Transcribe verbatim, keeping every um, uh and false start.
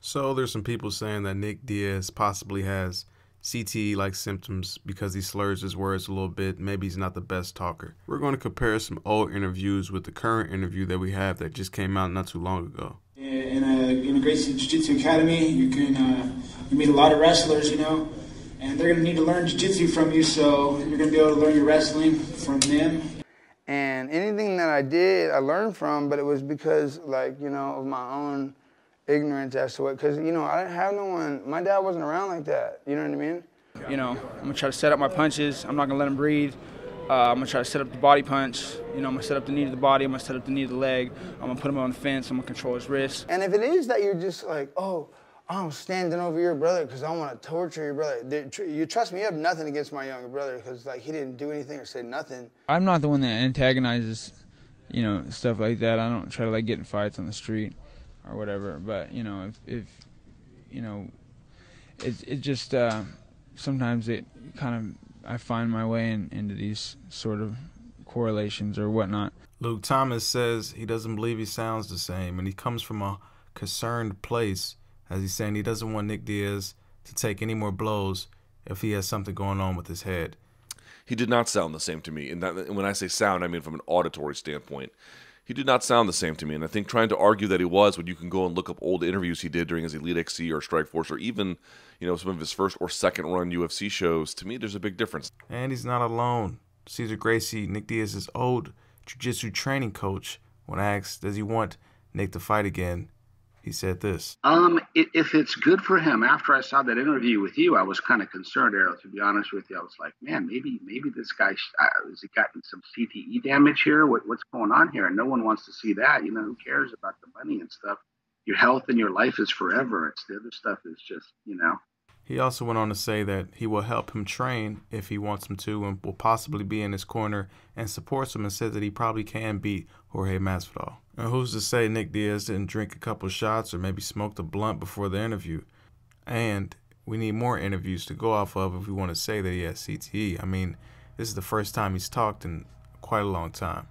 So there's some people saying that Nick Diaz possibly has C T E-like symptoms because he slurs his words a little bit. Maybe he's not the best talker. We're going to compare some old interviews with the current interview that we have that just came out not too long ago. In a, in a Gracie Jiu-Jitsu academy, you can uh, you meet a lot of wrestlers, you know, and they're going to need to learn Jiu-Jitsu from you, so you're going to be able to learn your wrestling from them. And anything that I did, I learned from, but it was because, like, you know, of my own ignorance as to what, because, you know, I didn't have no one, my dad wasn't around like that, you know what I mean? You know, I'm going to try to set up my punches, I'm not going to let him breathe, uh, I'm going to try to set up the body punch, you know, I'm going to set up the knee to the body, I'm going to set up the knee to the leg, I'm going to put him on the fence, I'm going to control his wrist. And if it is that you're just like, oh, I'm standing over your brother because I want to torture your brother. You trust me, you have nothing against my younger brother because, like, he didn't do anything or say nothing. I'm not the one that antagonizes, you know, stuff like that. I don't try to, like, get in fights on the street or whatever. But, you know, if, if you know, it, it just, uh, sometimes it kind of, I find my way in, into these sort of correlations or whatnot. Luke Thomas says he doesn't believe he sounds the same, and he comes from a concerned place, as he's saying he doesn't want Nick Diaz to take any more blows if he has something going on with his head. He did not sound the same to me. And, that, and when I say sound, I mean from an auditory standpoint. He did not sound the same to me. And I think trying to argue that he was, when you can go and look up old interviews he did during his Elite X C or Strikeforce or even, you know, some of his first or second run U F C shows, to me there's a big difference. And he's not alone. Cesar Gracie, Nick Diaz's old jiu-jitsu training coach, when asked, does he want Nick to fight again? He said this. Um, if it's good for him, after I saw that interview with you, I was kind of concerned, Errol, to be honest with you. I was like, man, maybe maybe this guy, uh, has he gotten some C T E damage here? What, what's going on here? And no one wants to see that. You know, who cares about the money and stuff? Your health and your life is forever. It's the other stuff is just, you know. He also went on to say that he will help him train if he wants him to and will possibly be in his corner and supports him, and said that he probably can beat Jorge Masvidal. And who's to say Nick Diaz didn't drink a couple shots or maybe smoked a blunt before the interview? And we need more interviews to go off of if we want to say that he has C T E. I mean, this is the first time he's talked in quite a long time.